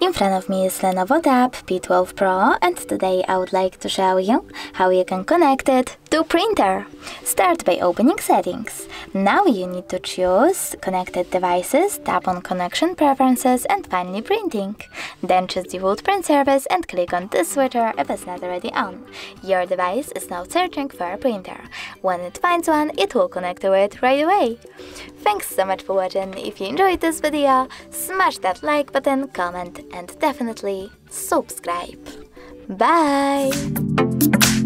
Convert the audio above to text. In front of me is Lenovo Tab P12 Pro, and today I would like to show you how you can connect it to printer. Start by opening settings. Now you need to choose connected devices, tap on connection preferences and finally printing. Then choose the wood print service and click on this switcher if it's not already on. Your device is now searching for a printer. When it finds one, it will connect to it right away. Thanks so much for watching. If you enjoyed this video, smash that like button, comment and definitely subscribe. Bye!